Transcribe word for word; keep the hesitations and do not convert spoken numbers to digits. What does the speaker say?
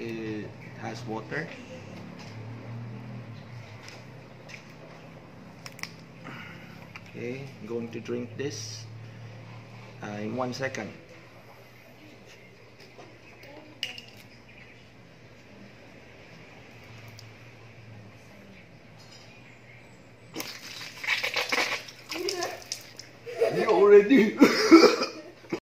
it has water. Okay, I'm going to drink this uh, in one second. You already